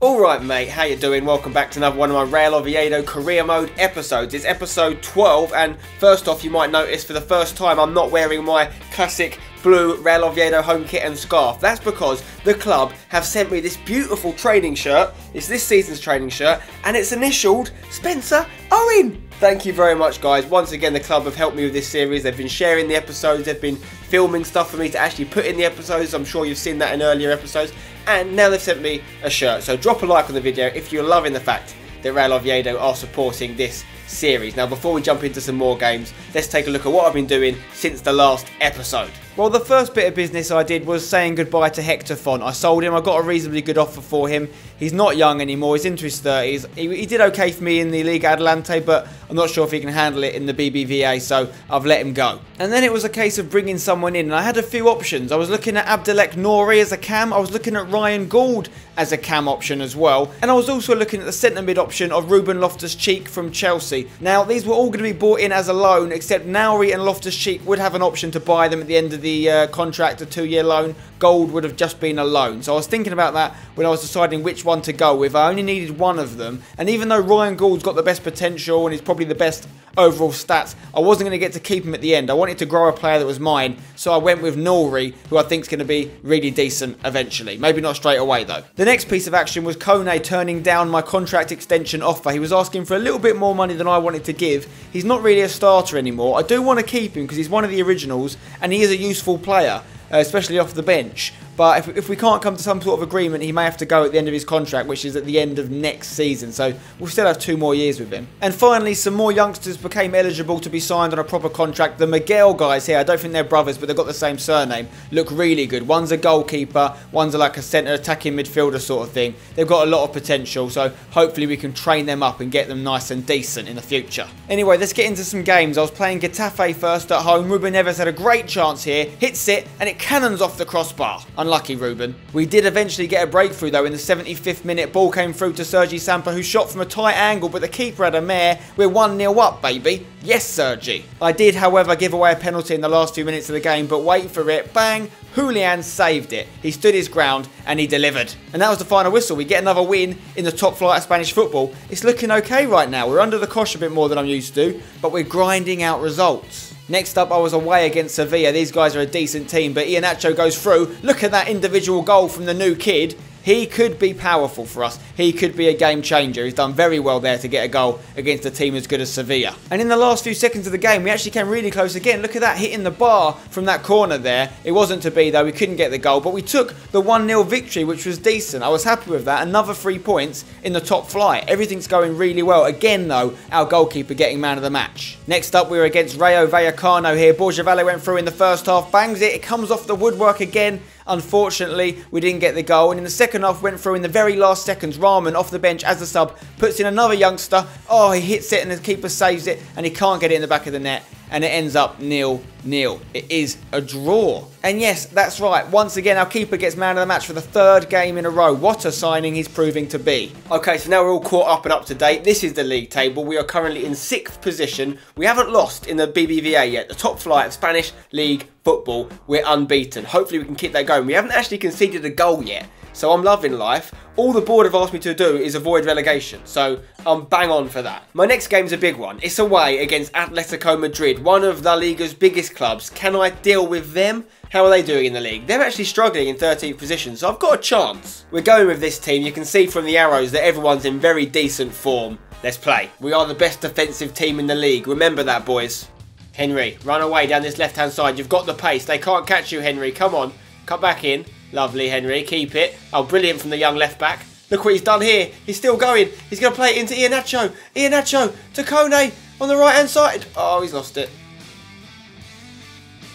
Alright mate, how you doing? Welcome back to another one of my Real Oviedo career mode episodes. It's episode 12 and first off you might notice for the first time I'm not wearing my classic blue Real Oviedo home kit and scarf. That's because the club have sent me this beautiful training shirt. It's this season's training shirt and it's initialed Spencer Owen. Thank you very much guys. Once again the club have helped me with this series. They've been sharing the episodes, they've been filming stuff for me to actually put in the episodes. I'm sure you've seen that in earlier episodes. And now they've sent me a shirt. So drop a like on the video if you're loving the fact that Real Oviedo are supporting this series. Now before we jump into some more games, let's take a look at what I've been doing since the last episode. Well, the first bit of business I did was saying goodbye to Hector Font. I sold him, I got a reasonably good offer for him. He's not young anymore, he's into his 30s. He did okay for me in the Liga Adelante, but I'm not sure if he can handle it in the BBVA, so I've let him go. And then it was a case of bringing someone in, and I had a few options. I was looking at Abdelhak Nouri as a cam, I was looking at Ryan Gould as a cam option as well, and I was also looking at the centre mid option of Ruben Loftus-Cheek from Chelsea. Now, these were all going to be bought in as a loan, except Nouri and Loftus-Cheek would have an option to buy them at the end of the contract, a 2-year loan. Gold would have just been a loan. So I was thinking about that when I was deciding which one to go with. I only needed one of them. And even though Ryan Gould's got the best potential and he's probably the best overall stats, I wasn't going to get to keep him at the end. I wanted to grow a player that was mine. So I went with Nouri, who I think is going to be really decent eventually. Maybe not straight away though. The next piece of action was Kone turning down my contract extension offer. He was asking for a little bit more money than I wanted to give. He's not really a starter anymore. I do want to keep him because he's one of the originals and he is a useful player, especially off the bench. But if we can't come to some sort of agreement, he may have to go at the end of his contract, which is at the end of next season. So we'll still have 2 more years with him. And finally, some more youngsters became eligible to be signed on a proper contract. The Miguel guys here, I don't think they're brothers, but they've got the same surname, look really good. One's a goalkeeper, one's like a centre attacking midfielder sort of thing. They've got a lot of potential, so hopefully we can train them up and get them nice and decent in the future. Anyway, let's get into some games. I was playing Getafe first at home. Ruben Neves had a great chance here, hits it, and it cannons off the crossbar. Unlucky Ruben. We did eventually get a breakthrough though in the 75th minute. Ball came through to Sergi Samper, who shot from a tight angle, but the keeper had a mare. We're 1-0 up, baby. Yes, Sergi. I did, however, give away a penalty in the last few minutes of the game, but wait for it. Bang! Julian saved it. He stood his ground and he delivered. And that was the final whistle. We get another win in the top flight of Spanish football. It's looking okay right now. We're under the cosh a bit more than I'm used to, but we're grinding out results. Next up, I was away against Sevilla. These guys are a decent team, but Iheanacho goes through. Look at that individual goal from the new kid. He could be powerful for us. He could be a game changer. He's done very well there to get a goal against a team as good as Sevilla. And in the last few seconds of the game, we actually came really close again. Look at that, hitting the bar from that corner there. It wasn't to be though, we couldn't get the goal, but we took the 1-0 victory, which was decent. I was happy with that. Another 3 points in the top flight. Everything's going really well. Again though, our goalkeeper getting man of the match. Next up, we were against Rayo Vallecano here. Borja Valle went through in the first half, bangs it, it comes off the woodwork again. Unfortunately, we didn't get the goal, and in the second half went through in the very last seconds. Rahman, off the bench as a sub, puts in another youngster. Oh, he hits it and the keeper saves it, and he can't get it in the back of the net, and it ends up 0-0. It is a draw. And yes, that's right. Once again, our keeper gets man of the match for the 3rd game in a row. What a signing he's proving to be. Okay, so now we're all caught up and up to date. This is the league table. We are currently in 6th position. We haven't lost in the BBVA yet, the top flight of Spanish League football. We're unbeaten. Hopefully we can keep that going. We haven't actually conceded a goal yet, so I'm loving life. All the board have asked me to do is avoid relegation, so I'm bang on for that. My next game's a big one. It's away against Atletico Madrid, one of La Liga's biggest clubs. Can I deal with them? How are they doing in the league? They're actually struggling in 13th position, so I've got a chance. We're going with this team. You can see from the arrows that everyone's in very decent form. Let's play. We are the best defensive team in the league. Remember that, boys. Henry, run away down this left-hand side. You've got the pace. They can't catch you, Henry. Come on. Cut back in. Lovely, Henry. Keep it. Oh, brilliant from the young left-back. Look what he's done here. He's still going. He's going to play it into Iheanacho. Iheanacho to Kone on the right-hand side. Oh, he's lost it.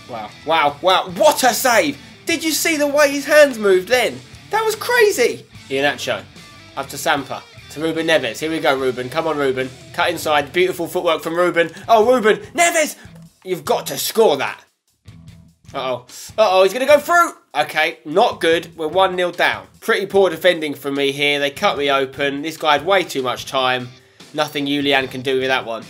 Wow. Wow. Wow. What a save. Did you see the way his hands moved then? That was crazy. Iheanacho. Up to Samper. To Ruben Neves. Here we go, Ruben. Come on, Ruben. Cut inside. Beautiful footwork from Ruben. Oh, Ruben. Neves. You've got to score that. Uh-oh. Uh-oh, he's going to go through. Okay, not good. We're 1-0 down. Pretty poor defending from me here. They cut me open. This guy had way too much time. Nothing Julian can do with that one.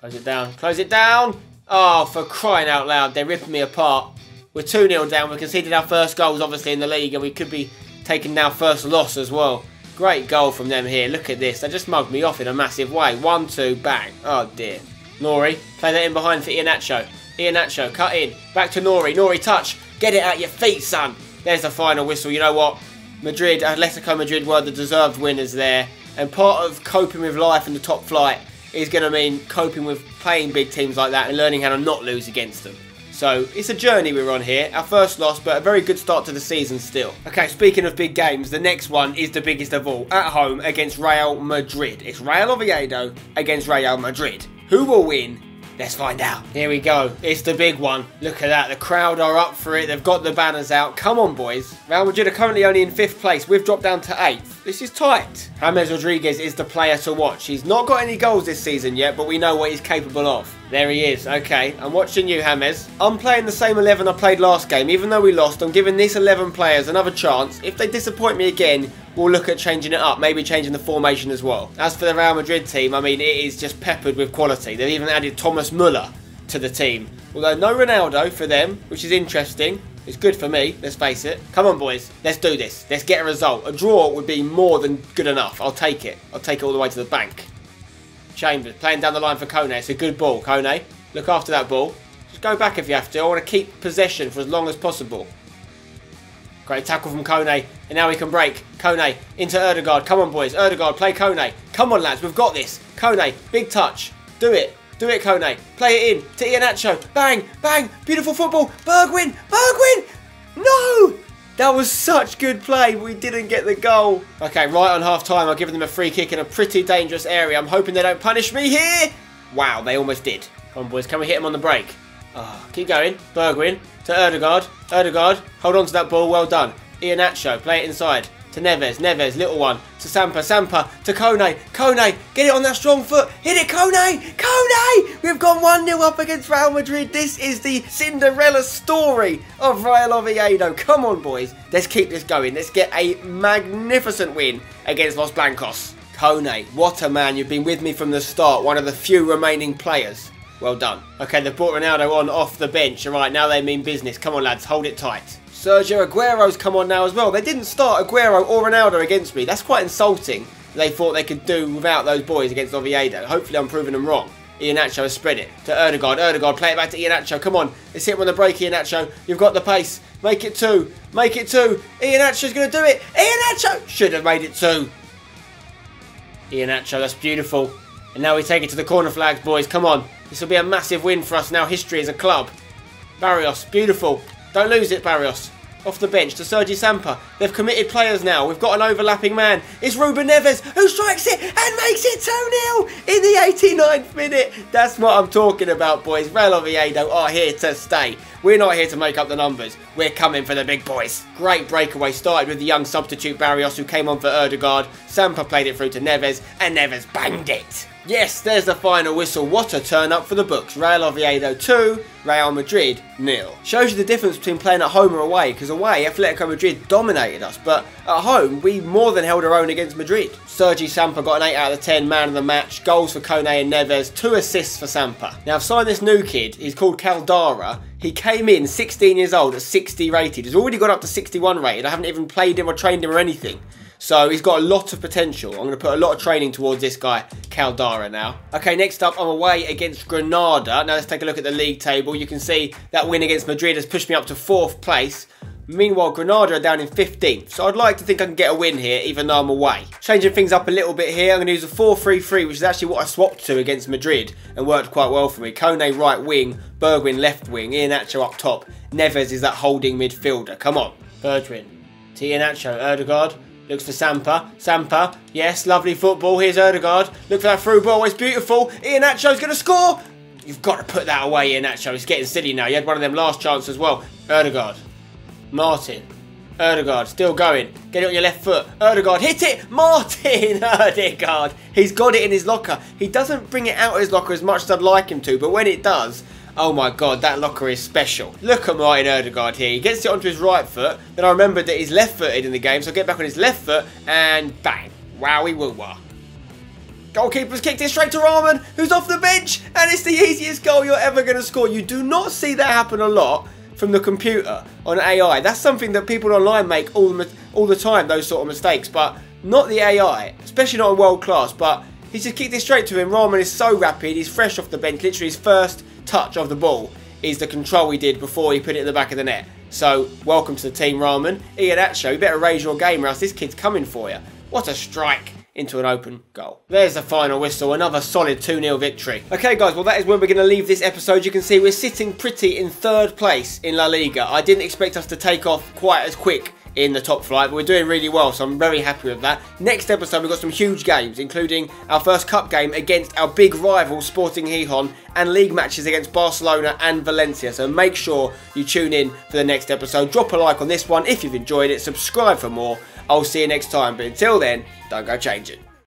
Close it down. Close it down. Oh, for crying out loud. They're ripping me apart. We're 2-0 down. We conceded our first goals, obviously, in the league, and we could be taking now first loss as well. Great goal from them here. Look at this. They just mugged me off in a massive way. 1-2, bang. Oh dear. Nouri, play that in behind for Iheanacho. Iheanacho, cut in. Back to Nouri. Nouri, touch. Get it out your feet, son. There's the final whistle. You know what? Madrid, Atletico Madrid were the deserved winners there. And part of coping with life in the top flight is going to mean coping with playing big teams like that and learning how to not lose against them. So it's a journey we're on here. Our first loss, but a very good start to the season still. Okay, speaking of big games, the next one is the biggest of all. At home against Real Madrid. It's Real Oviedo against Real Madrid. Who will win? Let's find out. Here we go. It's the big one. Look at that. The crowd are up for it. They've got the banners out. Come on, boys. Real Madrid are currently only in 5th place. We've dropped down to 8th. This is tight. James Rodriguez is the player to watch. He's not got any goals this season yet, but we know what he's capable of. There he is. Okay, I'm watching you, James. I'm playing the same 11 I played last game. Even though we lost, I'm giving these 11 players another chance. If they disappoint me again, we'll look at changing it up, maybe changing the formation as well. As for the Real Madrid team, I mean, it is just peppered with quality. They've even added Thomas Müller to the team. Although no Ronaldo for them, which is interesting. It's good for me, let's face it. Come on, boys. Let's do this. Let's get a result. A draw would be more than good enough. I'll take it. I'll take it all the way to the bank. Chambers playing down the line for Kone. It's a good ball, Kone. Look after that ball. Just go back if you have to. I want to keep possession for as long as possible. Great tackle from Kone, and now we can break. Kone into Ødegaard. Come on, boys. Ødegaard, play Kone. Come on, lads. We've got this. Kone, big touch. Do it. Do it, Kone. Play it in to Iheanacho. Bang, bang. Beautiful football. Bergwin. Bergwin. No. That was such good play. We didn't get the goal. Okay, right on half-time. I've given them a free kick in a pretty dangerous area. I'm hoping they don't punish me here. Wow, they almost did. Come on, boys. Can we hit them on the break? Oh, keep going. Bergwin to Ødegaard. Ødegaard, hold on to that ball. Well done. Iheanacho, play it inside. To Neves. Neves, little one. To Samper. Samper to Kone. Kone, get it on that strong foot. Hit it, Kone. Kone! We've gone 1-0 up against Real Madrid. This is the Cinderella story of Real Oviedo. Come on, boys. Let's keep this going. Let's get a magnificent win against Los Blancos. Kone, what a man. You've been with me from the start. One of the few remaining players. Well done. Okay, they've brought Ronaldo on off the bench. All right, now they mean business. Come on, lads. Hold it tight. Sergio Aguero's come on now as well. They didn't start Aguero or Ronaldo against me. That's quite insulting. They thought they could do without those boys against Oviedo. Hopefully, I'm proving them wrong. Iheanacho has spread it to Ødegaard. Ødegaard, play it back to Iheanacho. Come on. Let's hit him on the break, Iheanacho. You've got the pace. Make it 2. Make it 2. Iheanacho's going to do it. Iheanacho should have made it 2. Iheanacho, that's beautiful. And now we take it to the corner flags, boys. Come on. This will be a massive win for us now. History as a club. Barrios, beautiful. Don't lose it, Barrios. Off the bench to Sergi Samper. They've committed players now. We've got an overlapping man. It's Ruben Neves who strikes it and makes it 2-0 in the 89th minute. That's what I'm talking about, boys. Real Oviedo are here to stay. We're not here to make up the numbers. We're coming for the big boys. Great breakaway. Started with the young substitute Barrios who came on for Ødegaard. Samper played it through to Neves and Neves banged it. Yes, there's the final whistle. What a turn up for the books. Real Oviedo 2, Real Madrid 0. Shows you the difference between playing at home or away, because away Atletico Madrid dominated us, but at home we more than held our own against Madrid. Sergi Samper got an 8 out of the 10, man of the match, goals for Kone and Neves, 2 assists for Samper. Now I've signed this new kid, he's called Caldara. He came in 16 years old at 60 rated. He's already got up to 61 rated. I haven't even played him or trained him or anything. So he's got a lot of potential. I'm going to put a lot of training towards this guy, Caldara, now. Okay, next up, I'm away against Granada. Now let's take a look at the league table. You can see that win against Madrid has pushed me up to 4th place. Meanwhile, Granada are down in 15th. So I'd like to think I can get a win here, even though I'm away. Changing things up a little bit here. I'm going to use a 4-3-3, which is actually what I swapped to against Madrid and worked quite well for me. Kone right wing, Bergwin left wing, Iheanacho up top. Neves is that holding midfielder. Come on. Bergwin, Iheanacho, Ødegaard. Looks for Samper. Samper. Yes, lovely football. Here's Ødegaard. Look for that through ball. It's beautiful. Iheanacho's going to score. You've got to put that away, Iheanacho. It's getting silly now. You had one of them last chance as well. Ødegaard. Martin. Ødegaard. Still going. Get it on your left foot. Ødegaard. Hit it. Martin Ødegaard. He's got it in his locker. He doesn't bring it out of his locker as much as I'd like him to, but when it does... Oh my God, that locker is special. Look at Martin Ødegaard here. He gets it onto his right foot. Then I remembered that he's left-footed in the game, so I get back on his left foot and bang. Wowie woo-wah. Goalkeeper's kicked it straight to Rahman, who's off the bench, and it's the easiest goal you're ever going to score. You do not see that happen a lot from the computer on AI. That's something that people online make all the time, those sort of mistakes, but not the AI, especially not in world class. But he just kicked it straight to him. Rahman is so rapid, he's fresh off the bench. Literally his first touch of the ball is the control he did before he put it in the back of the net. So, welcome to the team, Rahman. Iheanacho, you better raise your game or else this kid's coming for you. What a strike into an open goal. There's the final whistle, another solid 2-0 victory. Okay guys, well that is where we're going to leave this episode. You can see we're sitting pretty in third place in La Liga. I didn't expect us to take off quite as quick in the top flight, but we're doing really well, so I'm very happy with that. Next episode, we've got some huge games, including our first cup game against our big rival Sporting Gijon and league matches against Barcelona and Valencia, so make sure you tune in for the next episode. Drop a like on this one if you've enjoyed it, subscribe for more. I'll see you next time, but until then, don't go changing.